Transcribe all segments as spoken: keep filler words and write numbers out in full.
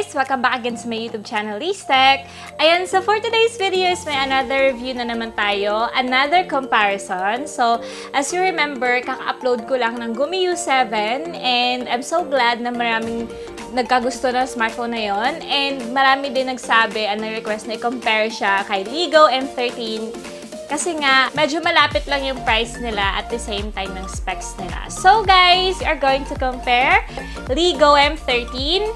guys! Welcome back again sa my YouTube channel, Liz Tech. Ayan, so for today's video is may another review na naman tayo, another comparison. So, as you remember, kaka-upload ko lang ng GOME U seven and I'm so glad na maraming nagkagusto ng smartphone na yon. And marami din nagsabi at nag-request na i-compare siya kay Leagoo M thirteen kasi nga, medyo malapit lang yung price nila at the same time ng specs nila. So guys, we are going to compare Leagoo M thirteen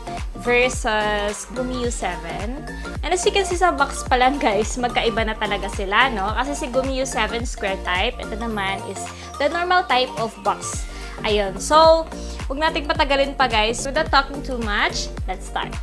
versus GOME U seven. And as you can see sa box pa lang guys, magkaiba na talaga sila, no? Kasi si GOME U seven square type, ito naman is the normal type of box. Ayun, so huwag nating patagalin pa guys. Without talking too much, let's start.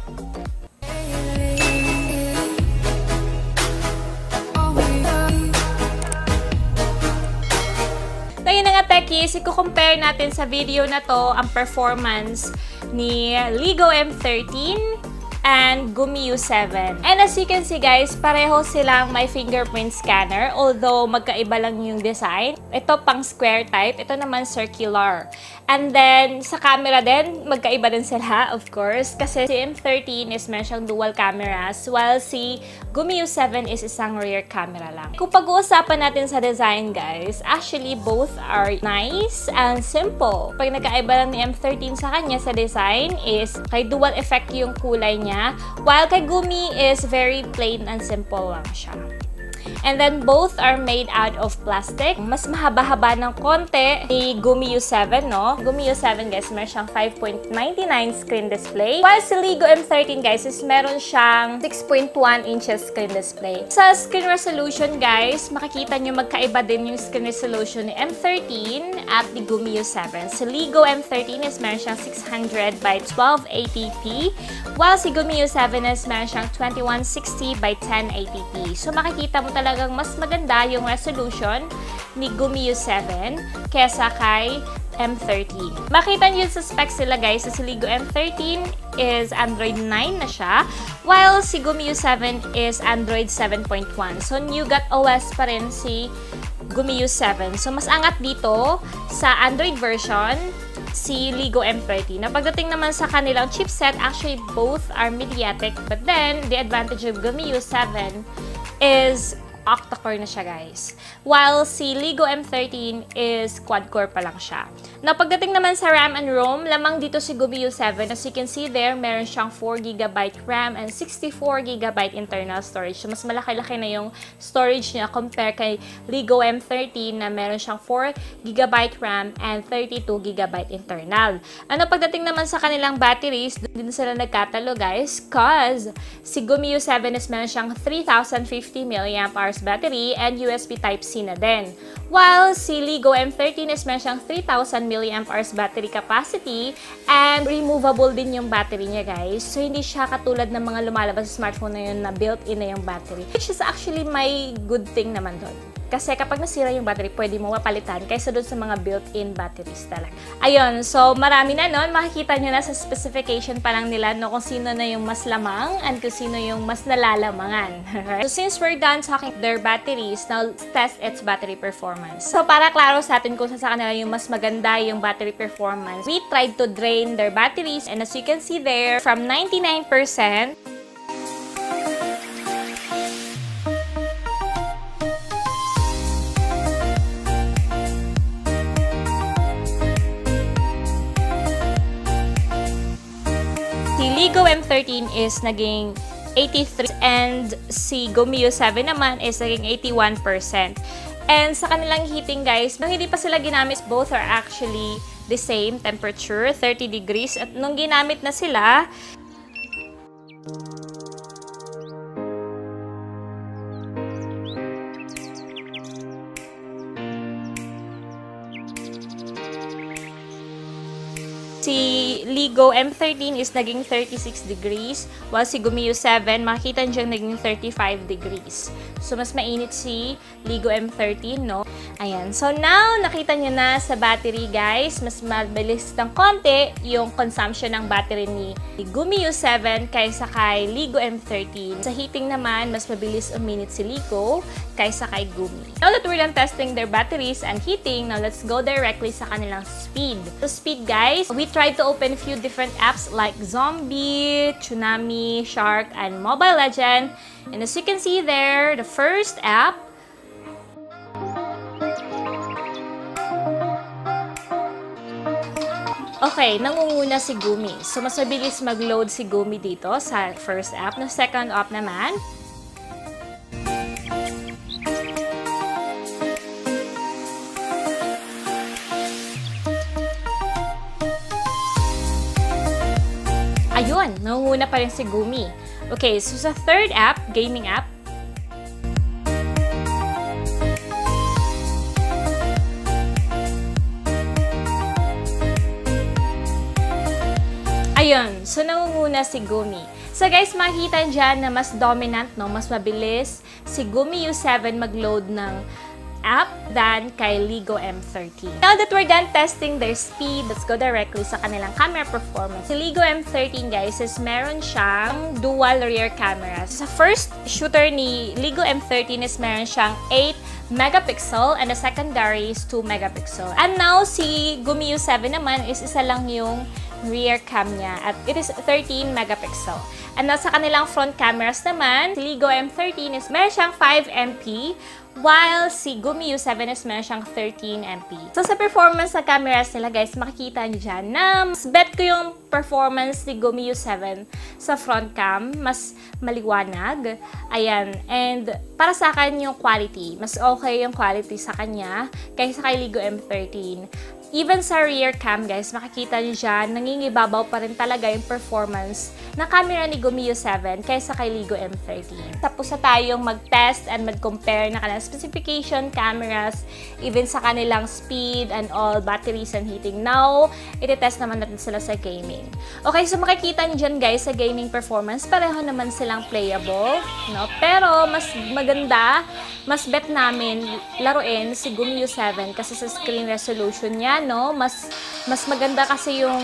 Techies, i-compare natin sa video na to ang performance ni Leagoo M thirteen and GOME U seven. And as you can see guys, pareho silang may fingerprint scanner, although magkaiba lang yung design. Ito pang square type, ito naman circular. And then, sa camera din, magkaiba din sila, of course. Kasi si M thirteen is meron siyang dual cameras, while si GOME U seven is isang rear camera lang. Kung pag-uusapan natin sa design, guys, actually, both are nice and simple. Pag nagkaiba lang ni M thirteen sa kanya sa design is kay dual effect yung kulay niya, while kay GOME is very plain and simple lang siya. And then, both are made out of plastic. Mas mahaba-haba ng konti ni GOME U seven, no? GOME U seven, guys, meron siyang five point nine nine screen display. While sa Leagoo M thirteen, guys, is meron siyang six point one inches screen display. Sa screen resolution, guys, makikita nyo magkaiba din yung screen resolution ni M thirteen at ni GOME U seven. Sa Leagoo M thirteen, is meron siyang six hundred by twelve eighty p. While si GOME U seven, is meron siyang twenty-one sixty by ten eighty p. So, makikita mo talagang mas maganda yung resolution ni GOME U seven kesa kay M thirteen. Makita nyo sa specs sila guys, sa Leagoo M thirteen is Android nine na siya, while si GOME U seven is Android seven point one. So, nougat O S pa rin si GOME U seven. So, mas angat dito sa Android version si Leagoo M thirteen. Na pagdating naman sa kanilang chipset, actually both are MediaTek, but then the advantage of GOME U seven is octa-core na siya guys. While si Leagoo M thirteen is quad-core pa lang siya. Now, pagdating naman sa RAM and ROM, lamang dito si GOME U seven. As you can see there, meron siyang four gigabyte RAM and sixty-four gigabyte internal storage. So, mas malaki-laki na yung storage niya compare kay Leagoo M thirteen na meron siyang four gigabyte RAM and thirty-two gigabyte internal. Ano, pagdating naman sa kanilang batteries, din sila nagkatalo guys, cause si GOME U seven is meron siyang three thousand fifty milliamp hour battery and U S B Type-C na din. While si Leagoo M thirteen is meron siyang three thousand milliamp hour battery capacity and removable din yung battery niya guys. So, hindi siya katulad ng mga lumalabas sa smartphone na yun na built-in na yung battery. Which is actually may good thing naman doon. Kasi kapag nasira yung battery, pwede mo mapalitan kaysa doon sa mga built-in batteries talaga. Ayun, so marami na noon. Makikita nyo na sa specification pa lang nila no, kung sino na yung mas lamang and kung sino yung mas nalalamangan. So, since we're done talking their batteries, now let's test its battery performance. So, para klaro sa atin kung sa kanila yung mas maganda yung battery performance, we tried to drain their batteries and as you can see there, from ninety-nine percent, si Leagoo M thirteen is naging eighty-three percent and si GOME U seven naman is naging eighty-one percent. And sa kanilang heating guys, nung hindi pa sila ginamit, both are actually the same temperature, thirty degrees. At nung ginamit na sila, si Leagoo M thirteen is naging thirty-six degrees, while si GOME U seven, makikita nyo naging thirty-five degrees. So, mas mainit si Leagoo M thirteen, no? Ayan. So, now, nakita nyo na sa battery, guys, mas mabilis ng konti yung consumption ng battery ni GOME U seven kaysa kay Leagoo M thirteen. Sa heating naman, mas mabilis uminit si Leagoo kaysa kay GOME. Now that we're done testing their batteries and heating, now let's go directly sa kanilang speed. So, speed, guys, we tried to open in a few different apps like Zombie, Tsunami, Shark, and Mobile Legend. And as you can see there, the first app, okay, nangunguna si Gumi. So, mas mabilis mag-load si Gumi dito sa first app. Na second app naman. Ayun, nangunguna pa rin si Gumi. Okay, so sa third app, gaming app, ayun, so nangunguna si Gumi. So guys, makikita dyan na mas dominant, no? Mas mabilis si Gome U seven mag-load ng app than kay Leagoo M thirteen. Now that we're done testing their speed, let's go directly sa kanilang camera performance. Si Leagoo M thirteen guys is meron siyang dual rear camera. Sa first shooter ni Leagoo M thirteen is meron siyang eight megapixel and the secondary is two megapixel. And now si Gome U seven naman is isa lang yung rear cam niya at it is thirteen megapixel. And nasa kanilang front cameras naman, si Leagoo M thirteen is meron siyang five megapixel while si Gome U seven is meron siyang thirteen megapixel. So sa performance ng cameras nila guys, makikita niyo dyan na mas bet ko yung performance ni Gome U seven sa front cam, mas maliwanag. Ayan, and para sa akin yung quality, mas okay yung quality sa kanya kaysa kay Leagoo M thirteen. Even sa rear cam guys, makikita nyo dyan, nangingibabaw pa rin talaga yung performance ng camera ni Gome U seven kaysa kay Leagoo M thirteen. Tapos na tayong mag-test and mag-compare na kanilang specification, cameras, even sa kanilang speed and all, batteries and heating. Now, itetest naman natin sila sa gaming. Okay, so makikita nyo dyan guys, sa gaming performance, pareho naman silang playable, no? Pero mas maganda, mas bet namin laruin si Gome U seven kasi sa screen resolution niya, no, mas mas maganda kasi yung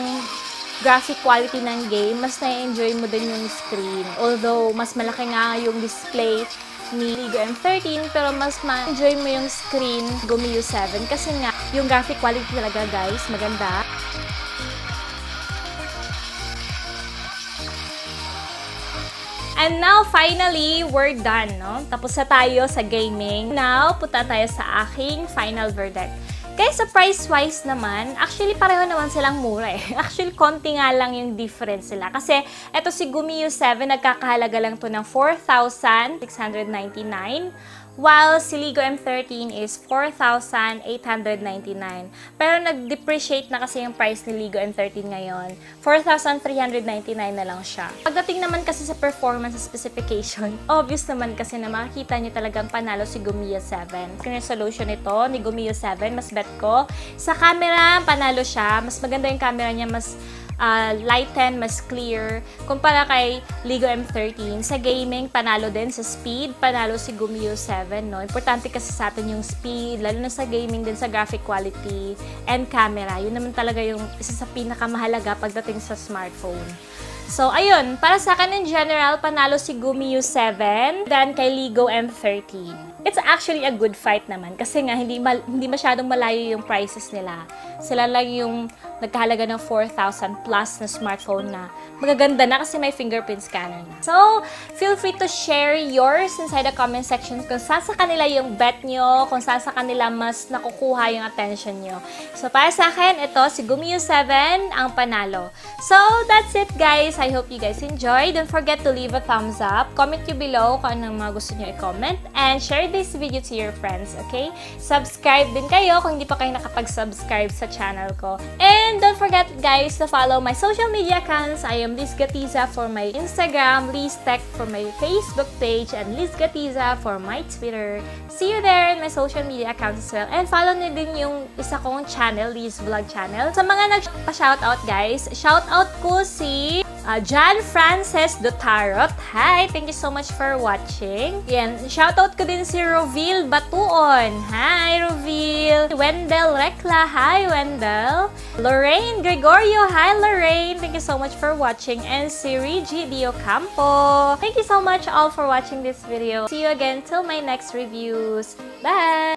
graphic quality ng game, mas na-enjoy mo din yung screen. Although mas malaki nga yung display ni Leagoo M thirteen, pero mas ma-enjoy mo yung screen Gome U seven kasi nga yung graphic quality talaga guys, maganda. And now, finally, we're done, no? Tapos na tayo sa gaming. Now, punta tayo sa aking final verdict. Guys, sa price-wise naman, actually pareho naman silang mura eh. Actually, konti nga lang yung difference nila. Kasi, eto si Gome U seven, nagkakahalaga lang to ng four thousand six hundred ninety-nine. While si Leagoo M thirteen is four thousand eight hundred ninety-nine. Pero nag-depreciate na kasi yung price ni Leagoo M thirteen ngayon. four thousand three hundred ninety-nine na lang siya. Pagdating naman kasi sa performance specification, obvious naman kasi na makikita niyo talagang panalo si Gome U seven. Screen resolution ito ni Gome U seven, mas bet ko. Sa camera, panalo siya. Mas maganda yung camera niya, mas Uh, lighten, mas clear kumpara kay Leagoo M thirteen. Sa gaming, panalo din sa speed, panalo si Gome U seven, no? Importante kasi sa atin yung speed, lalo na sa gaming din, sa graphic quality and camera. Yun naman talaga yung isa sa pinakamahalaga pagdating sa smartphone. So, ayun, para sa akin in general, panalo si Gome U seven than kay Leagoo M thirteen. It's actually a good fight naman kasi nga hindi mal hindi masyadong malayo yung prices nila. Sila lang yung nagkahalaga ng four thousand plus na smartphone na magaganda na kasi may fingerprint scanner na. So, feel free to share yours inside the comment section kung saan sa kanila yung bet nyo, kung saan sa kanila mas nakukuha yung attention nyo. So, para sa akin, ito si Gome U seven ang panalo. So, that's it guys. I hope you guys enjoyed. Don't forget to leave a thumbs up. Comment nyo below kung anong mga gusto nyo i-comment and share this video to your friends, okay? Subscribe din kayo kung hindi pa kayo nakapag-subscribe sa channel ko. And don't forget, guys, to follow my social media accounts. I am Liz Gatiza for my Instagram, Liz Tech for my Facebook page, and Liz Gatiza for my Twitter. See you there in my social media accounts as well. And follow na din yung isa kong channel, Liz Vlog channel. Sa mga nagpa-shoutout, guys, shoutout ko si Uh, John Frances Dotarot. Hi! Thank you so much for watching. Yan. Shoutout ko din si Roville Batuon. Hi, Roville! Wendell Recla. Hi, Wendell! Lorraine Gregorio. Hi, Lorraine! Thank you so much for watching. And si Reggie Diocampo. Thank you so much all for watching this video. See you again till my next reviews. Bye!